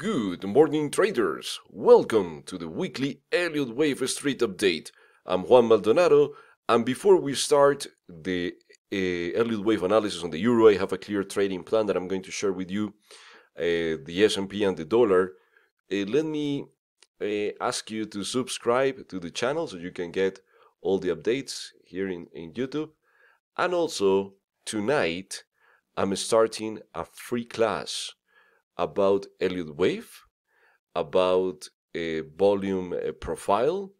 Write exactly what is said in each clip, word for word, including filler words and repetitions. Good morning, traders! Welcome to the weekly Elliott Wave Street update. I'm Juan Maldonado, and before we start the uh, Elliott Wave analysis on the euro, I have a clear trading plan that I'm going to share with you, uh, the S and P and the dollar. Uh, let me uh, ask you to subscribe to the channel so you can get all the updates here in, in YouTube. And also, tonight, I'm starting a free class about Elliott Wave, about a volume profile,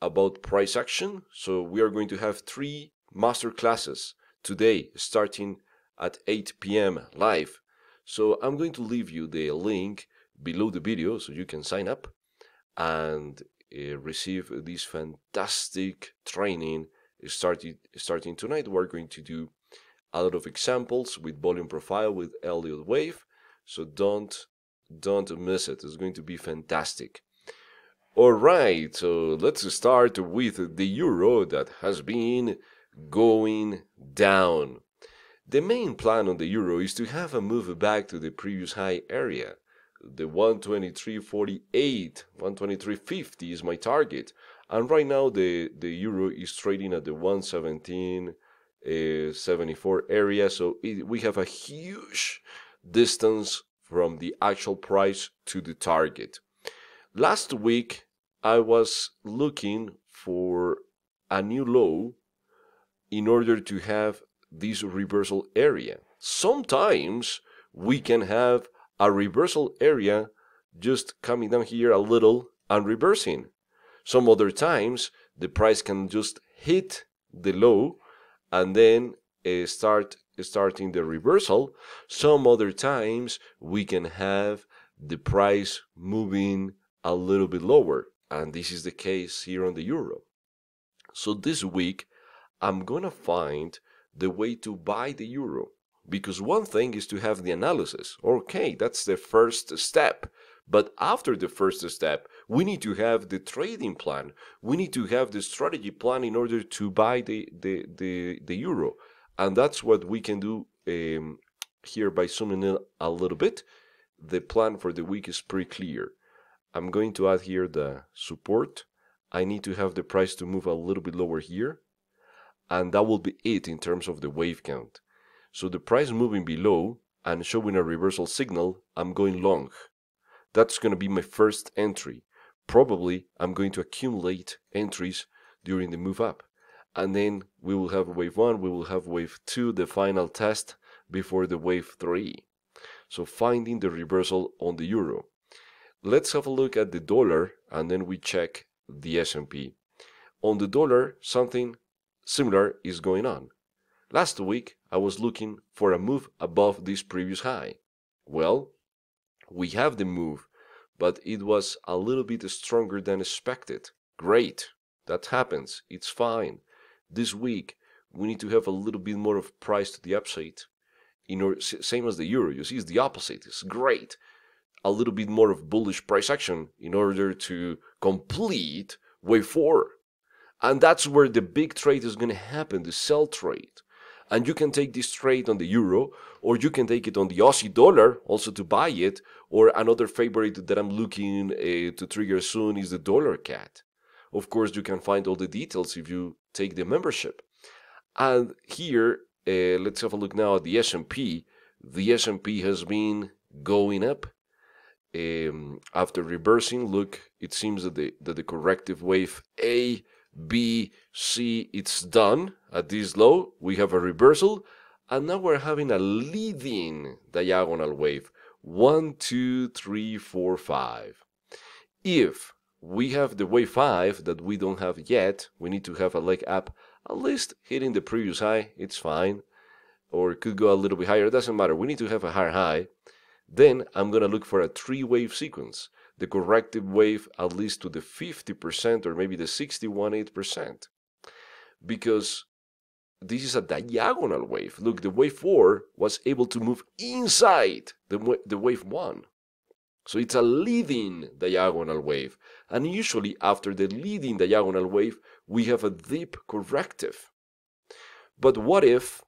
about price action. So we are going to have three master classes today starting at eight P M live. So I'm going to leave you the link below the video so you can sign up and uh, receive this fantastic training started, starting tonight. We're going to do a lot of examples with volume profile, with Elliott Wave. So don't, don't miss it. It's going to be fantastic. All right, so let's start with the euro that has been going down. The main plan on the euro is to have a move back to the previous high area. The one twenty-three forty-eight, one twenty-three fifty is my target. And right now the, the euro is trading at the one seventeen seventy-four area. So it, we have a huge distance from the actual price to the target. Last week I was looking for a new low in order to have this reversal area. Sometimes we can have a reversal area just coming down here a little and reversing. Some other times the price can just hit the low and then uh, start starting the reversal. Some other times we can have the price moving a little bit lower, and this is the case here on the euro. So this week I'm gonna find the way to buy the euro, because one thing is to have the analysis, okay, that's the first step, but after the first step we need to have the trading plan, we need to have the strategy plan in order to buy the the the, the euro. And that's what we can do um, here by zooming in a little bit. The plan for the week is pretty clear. I'm going to add here the support. I need to have the price to move a little bit lower here. And that will be it in terms of the wave count. So the price moving below and showing a reversal signal, I'm going long. That's going to be my first entry. Probably I'm going to accumulate entries during the move up. And then we will have wave one, we will have wave two, the final test before the wave three. So finding the reversal on the euro. Let's have a look at the dollar and then we check the S and P. On the dollar, something similar is going on. Last week, I was looking for a move above this previous high. Well, we have the move, but it was a little bit stronger than expected. Great, that happens, it's fine. This week we need to have a little bit more of price to the upside, in or same as the euro. You see, it's the opposite. It's great. A little bit more of bullish price action in order to complete wave four, and that's where the big trade is going to happen, the sell trade. And you can take this trade on the euro, or you can take it on the Aussie dollar also to buy it. Or another favorite that I'm looking uh, to trigger soon is the dollar cat. Of course, you can find all the details if you take the membership. And here, uh, let's have a look now at the S and P. The S and P has been going up. Um, after reversing, look, it seems that the, that the corrective wave A, B, C, it's done. At this low, we have a reversal. And now we're having a leading diagonal wave. One, two, three, four, five. If we have the wave five that we don't have yet, we need to have a leg up, at least hitting the previous high, it's fine, or it could go a little bit higher, it doesn't matter, we need to have a higher high. Then I'm gonna look for a three wave sequence, the corrective wave at least to the fifty percent or maybe the sixty-one eight percent, because this is a diagonal wave. Look, the wave four was able to move inside the, the wave one. So it's a leading diagonal wave, and usually after the leading diagonal wave we have a deep corrective. But what if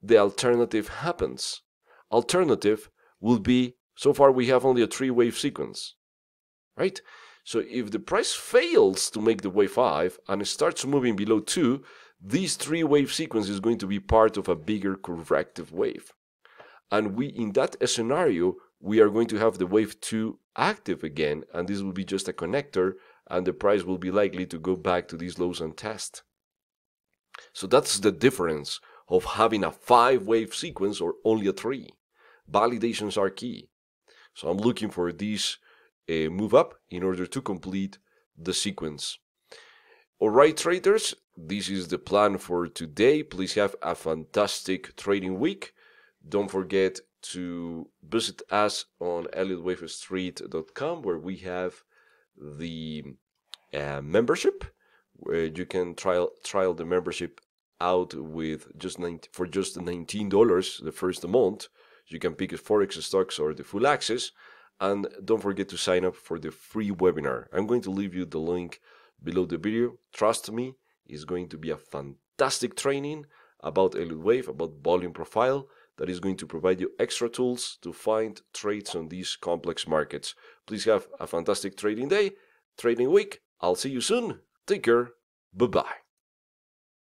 the alternative happens? Alternative will be So far we have only a three-wave sequence, right? So if the price fails to make the wave five and it starts moving below two, this three-wave sequence is going to be part of a bigger corrective wave. And we, in that scenario, we are going to have the wave two active again, and this will be just a connector, and the price will be likely to go back to these lows and test. So that's the difference of having a five-wave sequence or only a three. Validations are key. So I'm looking for this uh, move up in order to complete the sequence. All right, traders, this is the plan for today. Please have a fantastic trading week. Don't forget to visit us on Elliott Wave Street dot com, where we have the uh, membership, where you can trial trial the membership out with just nineteen, for just nineteen dollars the first month. You can pick Forex stocks or the full access, and don't forget to sign up for the free webinar. I'm going to leave you the link below the video. Trust me, it's going to be a fantastic training about Elliott Wave, about volume profile, that is going to provide you extra tools to find trades on these complex markets. Please have a fantastic trading day, trading week. I'll see you soon. Take care. Bye-bye.